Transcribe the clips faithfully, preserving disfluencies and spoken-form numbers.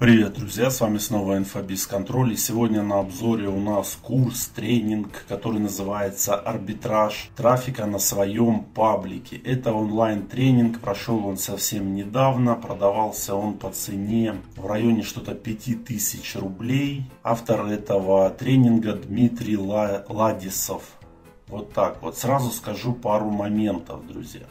Привет, друзья! С вами снова InfoBizControl, и сегодня на обзоре у нас курс, тренинг, который называется «Арбитраж трафика на своем паблике». Это онлайн-тренинг, прошел он совсем недавно, продавался он по цене в районе что-то пяти тысяч рублей. Автор этого тренинга Дмитрий Ладесов. Вот так вот. Сразу скажу пару моментов, друзья.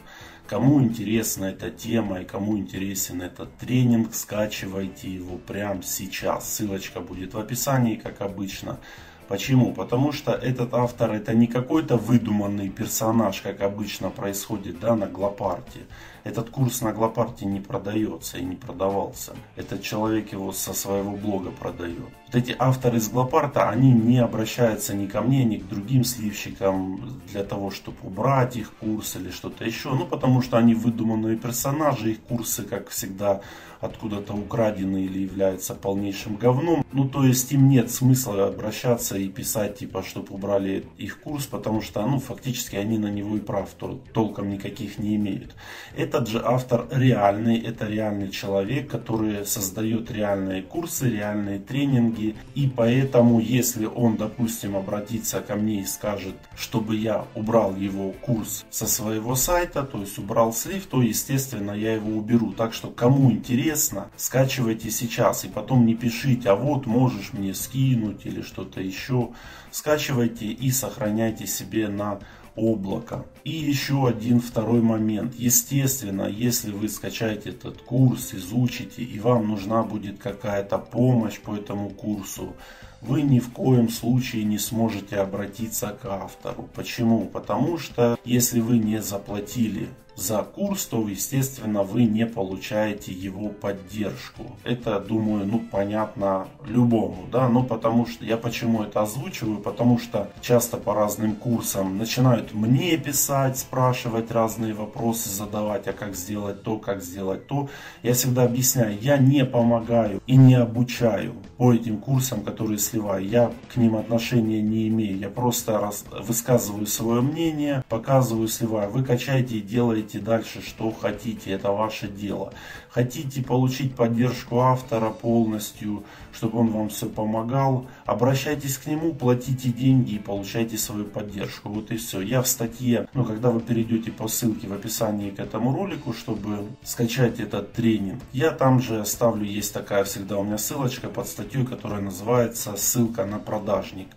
Кому интересна эта тема и кому интересен этот тренинг, скачивайте его прямо сейчас. Ссылочка будет в описании, как обычно. Почему? Потому что этот автор — это не какой-то выдуманный персонаж, как обычно происходит, да, на Глопарте. Этот курс на Глопарте не продается и не продавался. Этот человек его со своего блога продает. Вот эти авторы из Глопарта, они не обращаются ни ко мне, ни к другим сливщикам для того, чтобы убрать их курс или что-то еще. Ну, потому что они выдуманные персонажи, их курсы, как всегда, откуда-то украдены или являются полнейшим говном. Ну, то есть им нет смысла обращаться и писать, типа, чтобы убрали их курс, потому что, ну, фактически они на него и прав толком никаких не имеют. Этот же автор реальный, это реальный человек, который создает реальные курсы, реальные тренинги. И поэтому, если он, допустим, обратится ко мне и скажет, чтобы я убрал его курс со своего сайта, то есть убрал слив, то, естественно, я его уберу. Так что, кому интересно, скачивайте сейчас и потом не пишите, а вот можешь мне скинуть или что-то еще. Скачивайте и сохраняйте себе на облако. И еще один второй момент. Естественно, если вы скачаете этот курс, изучите, и вам нужна будет какая-то помощь по этому курсу, вы ни в коем случае не сможете обратиться к автору. Почему? Потому что если вы не заплатили за курс, то, естественно, вы не получаете его поддержку. Это, думаю, ну, понятно любому, да, но потому что, я почему это озвучиваю, потому что часто по разным курсам начинают мне писать, спрашивать разные вопросы, задавать, а как сделать то, как сделать то. Я всегда объясняю, я не помогаю и не обучаю по этим курсам, которые сливаю, я к ним отношения не имею, я просто высказываю свое мнение, показываю, сливаю, вы качаете и делаете дальше что хотите, это ваше дело. Хотите получить поддержку автора полностью, чтобы он вам все помогал, обращайтесь к нему, платите деньги и получайте свою поддержку. Вот и все. Я в статье, ну, когда вы перейдете по ссылке в описании к этому ролику, чтобы скачать этот тренинг, я там же оставлю, есть такая всегда у меня ссылочка под статью, которая называется «Ссылка на продажник».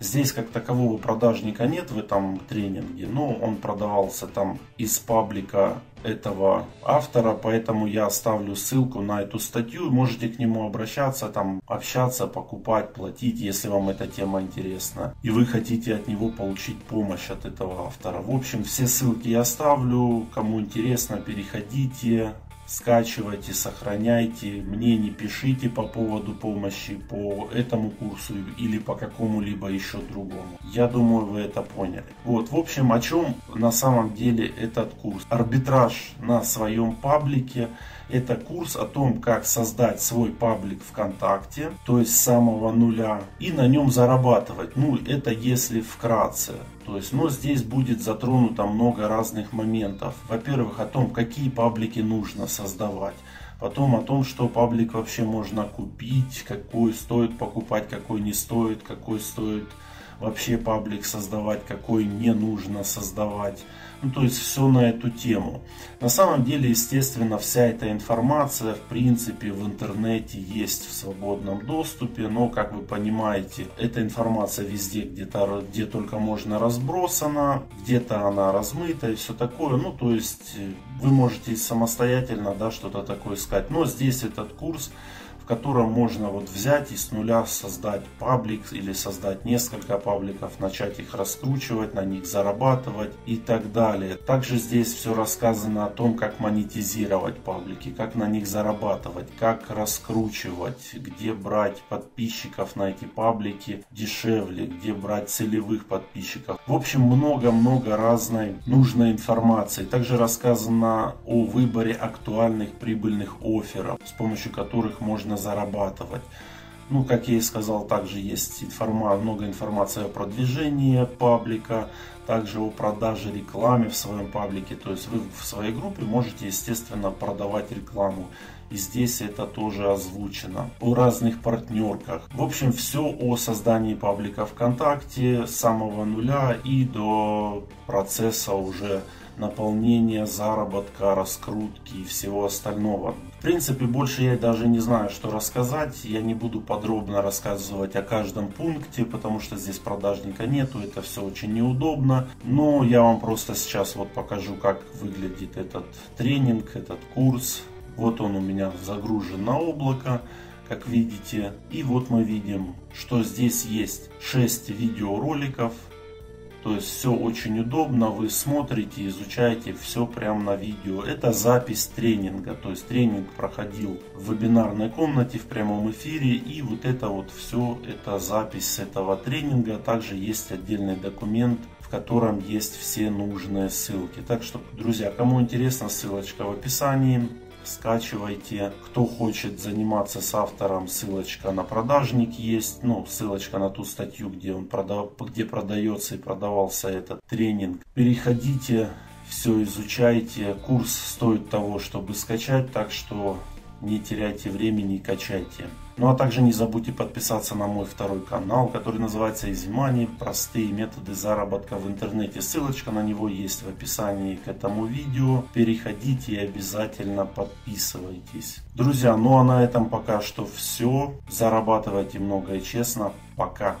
Здесь как такового продажника нет в этом тренинге, но он продавался там из паблика этого автора, поэтому я оставлю ссылку на эту статью, можете к нему обращаться, там общаться, покупать, платить, если вам эта тема интересна и вы хотите от него получить помощь от этого автора. В общем, все ссылки я оставлю, кому интересно, переходите, скачивайте, сохраняйте, мне не пишите по поводу помощи по этому курсу или по какому-либо еще другому. Я думаю, вы это поняли. Вот, в общем, о чем на самом деле этот курс. Арбитраж на своем паблике. Это курс о том, как создать свой паблик ВКонтакте, то есть с самого нуля, и на нем зарабатывать. Ну, это если вкратце. То есть, но здесь будет затронуто много разных моментов. Во-первых, о том, какие паблики нужно создавать. Потом о том, что паблик вообще можно купить, какой стоит покупать, какой не стоит, какой стоит вообще паблик создавать, какой не нужно создавать. Ну, то есть все на эту тему. На самом деле, естественно, вся эта информация в принципе в интернете есть в свободном доступе, но, как вы понимаете, эта информация везде, где-то, где только можно, разбросана, где-то она размыта и все такое. Ну, то есть вы можете самостоятельно, да, что-то такое искать. Но здесь этот курс, в котором можно вот взять и с нуля создать паблик или создать несколько пабликов, начать их раскручивать, на них зарабатывать и так далее. Также здесь все рассказано о том, как монетизировать паблики, как на них зарабатывать, как раскручивать, где брать подписчиков на эти паблики дешевле, где брать целевых подписчиков. В общем, много-много разной нужной информации. Также рассказано о выборе актуальных прибыльных офферов, с помощью которых можно зарабатывать. Ну, как я и сказал, также есть информа... много информации о продвижении паблика, также о продаже рекламе в своем паблике. То есть вы в своей группе можете, естественно, продавать рекламу. И здесь это тоже озвучено. О разных партнерках. В общем, все о создании паблика ВКонтакте с самого нуля и до процесса уже наполнения, заработка, раскрутки и всего остального. В принципе, больше я даже не знаю, что рассказать. Я не буду подробно рассказывать о каждом пункте, потому что здесь продажника нету, это все очень неудобно. Но я вам просто сейчас вот покажу, как выглядит этот тренинг, этот курс. Вот он у меня загружен на облако, как видите. И вот мы видим, что здесь есть шесть видеороликов. То есть все очень удобно, вы смотрите, изучаете все прямо на видео. Это запись тренинга, то есть тренинг проходил в вебинарной комнате в прямом эфире. И вот это вот все, это запись этого тренинга. Также есть отдельный документ, в котором есть все нужные ссылки. Так что, друзья, кому интересно, ссылочка в описании. Скачивайте. Кто хочет заниматься с автором, ссылочка на продажник есть. Ну, ссылочка на ту статью, где он продав... где продается и продавался этот тренинг. Переходите, все изучайте. Курс стоит того, чтобы скачать, так что не теряйте времени и качайте. Ну а также не забудьте подписаться на мой второй канал, который называется Easy Money. Простые методы заработка в интернете. Ссылочка на него есть в описании к этому видео. Переходите и обязательно подписывайтесь. Друзья, ну а на этом пока что все. Зарабатывайте много и честно. Пока!